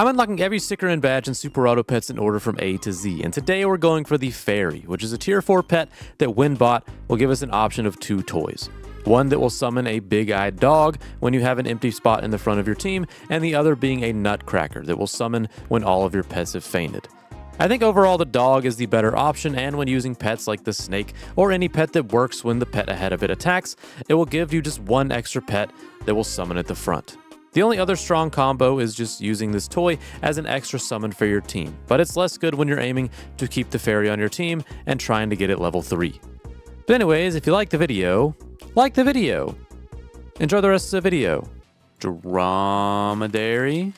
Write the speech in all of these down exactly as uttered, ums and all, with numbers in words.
I'm unlocking every sticker and badge in Super Auto Pets in order from A to Z, and today we're going for the Fairy, which is a tier four pet that when bought will give us an option of two toys. One that will summon a big-eyed dog when you have an empty spot in the front of your team, and the other being a Nutcracker that will summon when all of your pets have fainted. I think overall the dog is the better option, and when using pets like the snake or any pet that works when the pet ahead of it attacks, it will give you just one extra pet that will summon at the front. The only other strong combo is just using this toy as an extra summon for your team, but it's less good when you're aiming to keep the Fairy on your team and trying to get it level three. But anyways, if you like the video, like the video. Enjoy the rest of the video. Dromedary.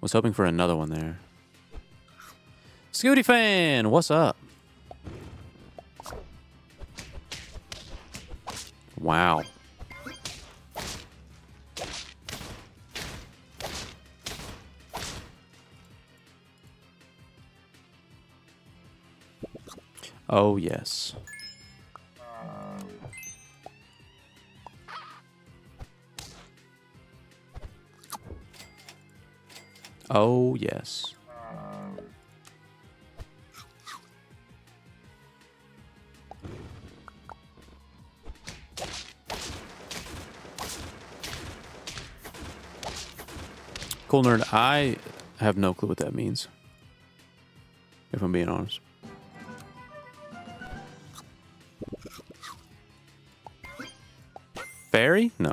Was hoping for another one there. Scooty fan, what's up? Wow. Oh, yes. Oh, yes. Cool nerd, I have no clue what that means, if I'm being honest. Fairy? No.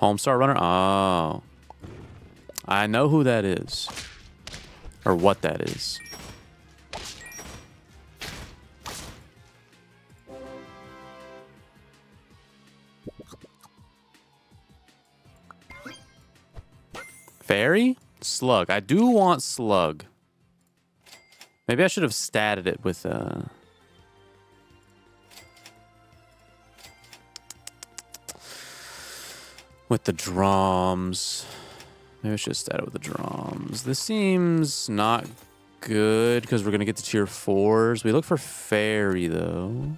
Homestar Runner? Oh. I know who that is. Or what that is. Fairy? Slug. I do want Slug. Maybe I should have statted it with, uh... with the drums. Maybe I should have statted it with the drums. This seems not good, because we're going to get to tier fours. We look for Fairy, though.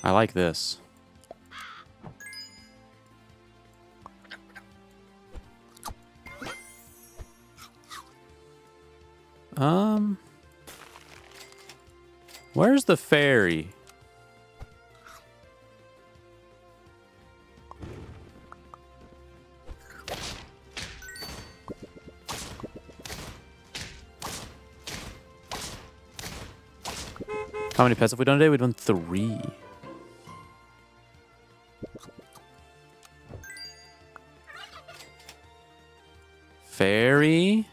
I like this. Um, where's the Fairy? How many pets have we done today? We've done three. Fairy.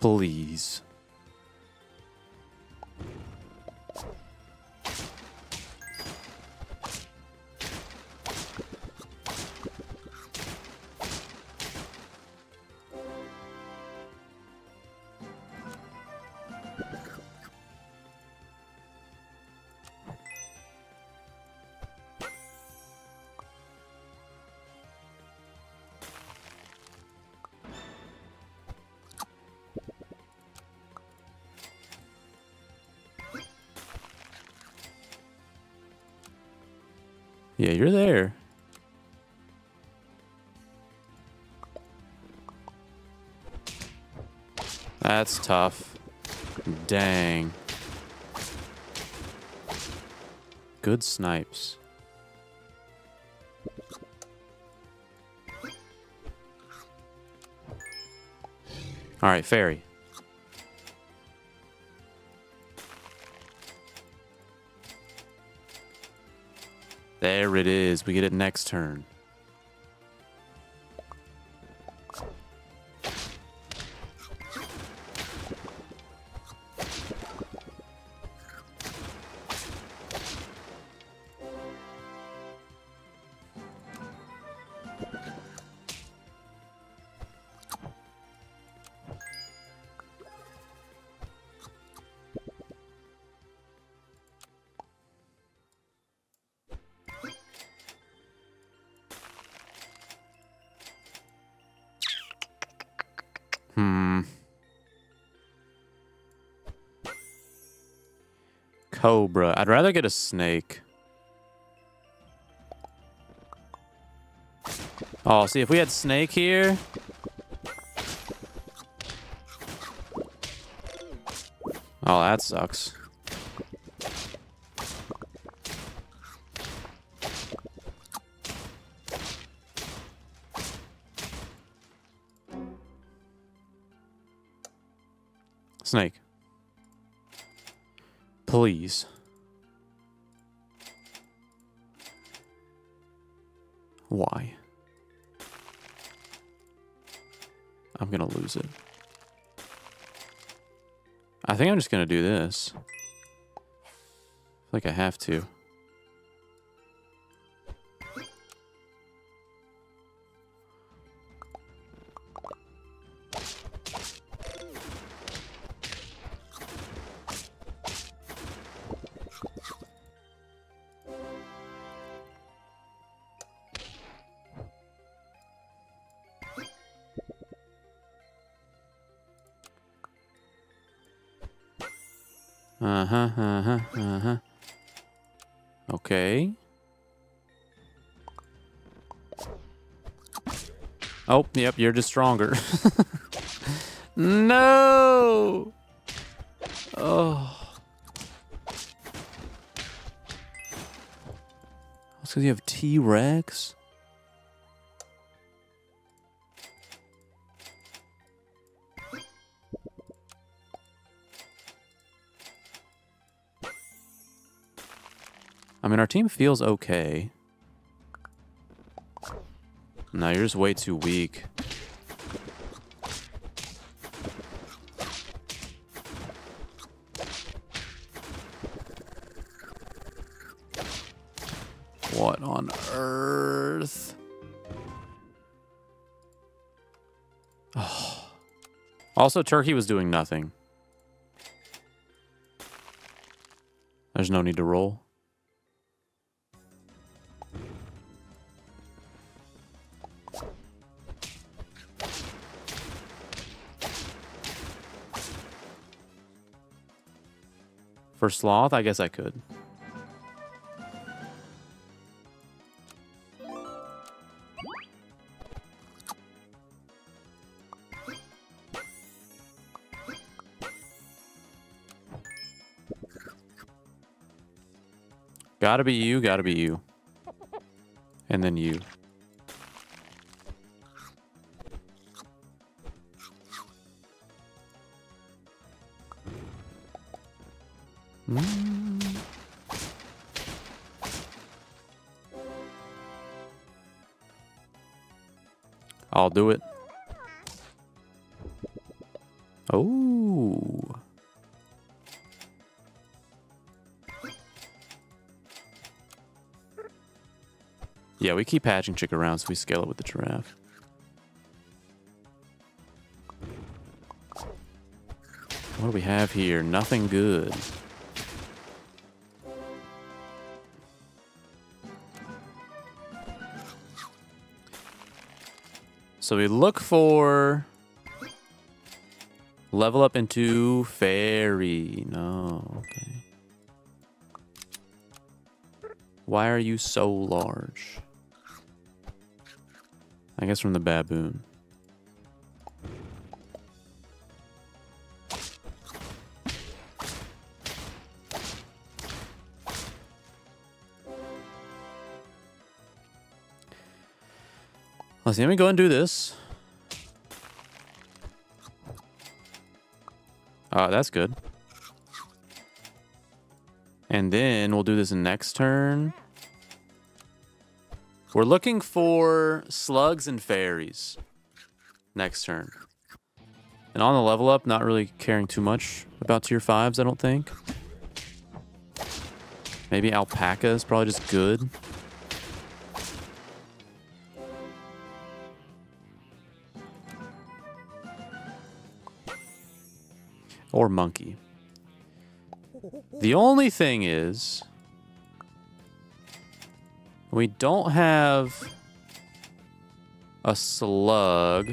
Please. Yeah, you're there. That's tough. Dang. Good snipes. All right, Fairy. There it is. We get it next turn. cobra. I'd rather get a snake. Oh, see, if we had snake here... Oh, that sucks. Snake. Please. Why? I'm gonna lose it. I think I'm just gonna do this. Like I have to. Uh-huh, uh-huh, uh-huh. Okay. Oh, yep, you're just stronger. No! Oh. That's because you have T-Rex? I mean, our team feels okay. No, you're just way too weak. What on earth? Oh. Also, Turkey was doing nothing. There's no need to roll. For sloth, I guess I could. Gotta be you, gotta be you. And then you. Mm. I'll do it. Oh. Yeah, we keep hatching chick around, so we scale it with the giraffe. What do we have here? Nothing good. So we look for level up into fairy. No, okay. Why are you so large? I guess from the baboon. Let me go and do this. Ah, uh, that's good. And then we'll do this next turn. We're looking for slugs and fairies next turn. And on the level up, not really caring too much about tier fives, I don't think. Maybe alpaca is probably just good. Or monkey. The only thing is, we don't have a slug.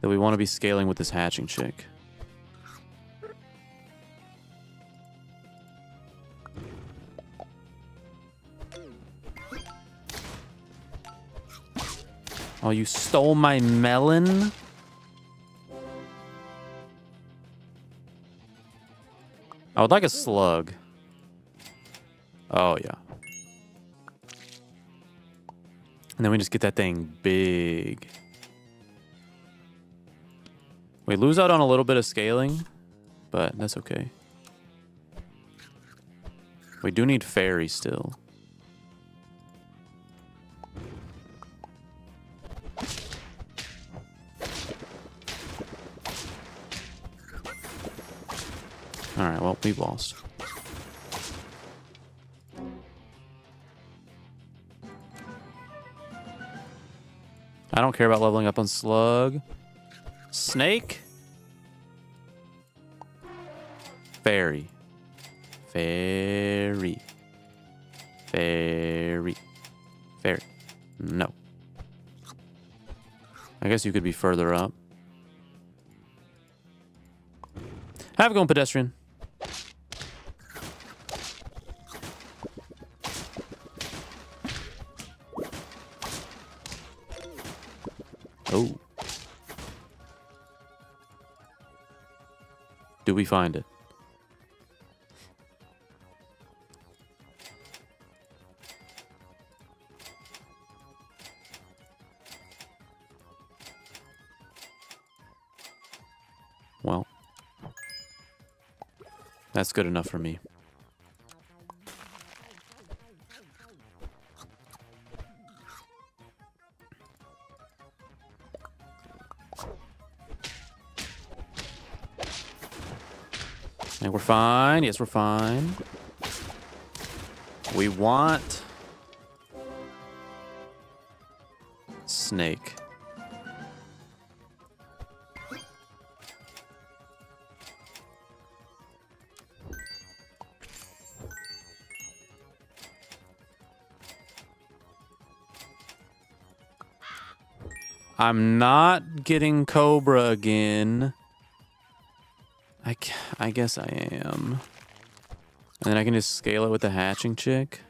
that we want to be scaling with this hatching chick. Oh, you stole my melon? I would like a slug. Oh, yeah. And then we just get that thing big. We lose out on a little bit of scaling, but that's okay. We do need fairy still. All right, well, we've lost. I don't care about leveling up on slug. Snake. Fairy. Fairy. Fairy. Fairy. No. I guess you could be further up. Have a go, pedestrian. Oh. Do we find it? Well, that's good enough for me. And we're fine. Yes, we're fine. We want snake. I'm not getting cobra again. I, I guess I am. And then I can just scale it with the hatching chick.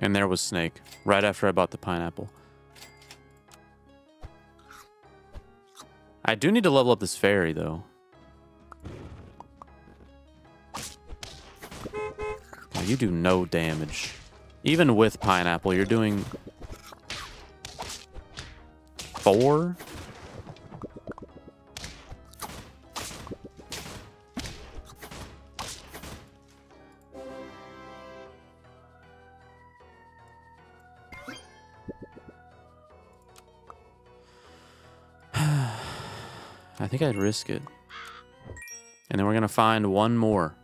And there was snake, right after I bought the pineapple. I do need to level up this fairy, though. Oh, you do no damage. Even with pineapple, you're doing... four? I think I'd risk it. And then we're going to find one more.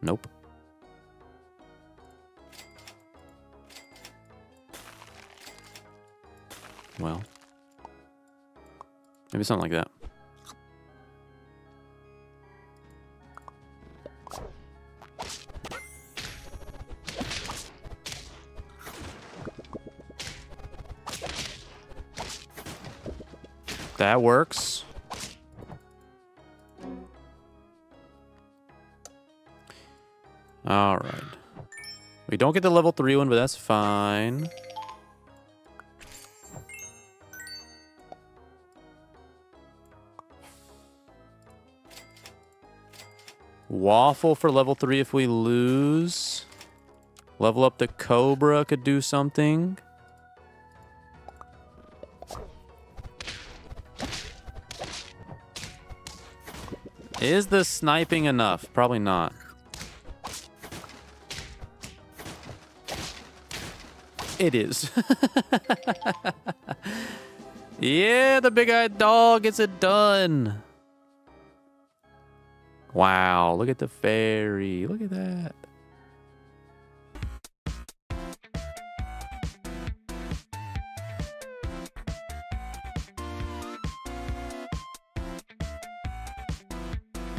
Nope. Well. Maybe something like that. That works. All right. We don't get the level three one, but that's fine. Waffle for level three if we lose. Level up the cobra could do something. Is the sniping enough? Probably not. It is. Yeah, the big-eyed dog gets it done. Wow, look at the fairy. Look at that.